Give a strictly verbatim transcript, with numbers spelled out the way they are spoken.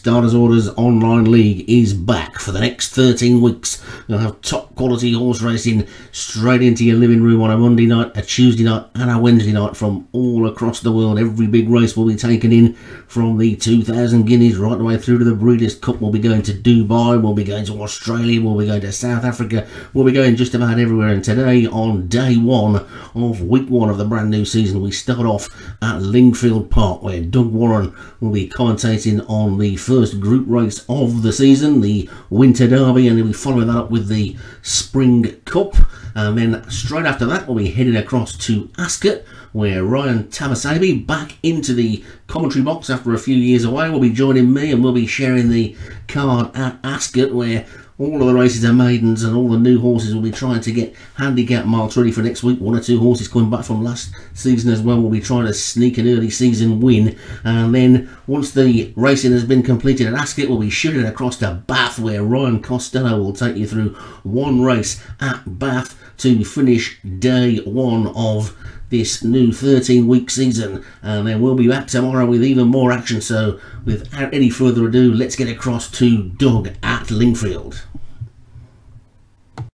Starters Orders Online League is back for the next thirteen weeks. You'll have top quality horse racing straight into your living room on a Monday night, a Tuesday night and a Wednesday night from all across the world. Every big race will be taken in, from the two thousand guineas right the way through to the Breeders Cup. We'll be going to Dubai, we'll be going to Australia, we'll be going to South Africa, we'll be going just about everywhere. And today, on day one of week one of the brand new season, we start off at Lingfield Park, where Doug Warren will be commentating on the first group race of the season, the Winter Derby, and he'll be following that up with the Spring Cup. And then straight after that, we'll be heading across to Ascot, where Ryan Tavasabi, back into the commentary box after a few years away, will be joining me, and we'll be sharing the card at Ascot, where all of the races are maidens and all the new horses will be trying to get handicap marks ready for next week. One or two horses coming back from last season as well will be trying to sneak an early season win. And then once the racing has been completed at Ascot, we'll be shooting across to Bath, where Ryan Costello will take you through one race at Bath to finish day one of this new thirteen week season. And then we'll be back tomorrow with even more action. So without any further ado, let's get across to Doug at Lingfield.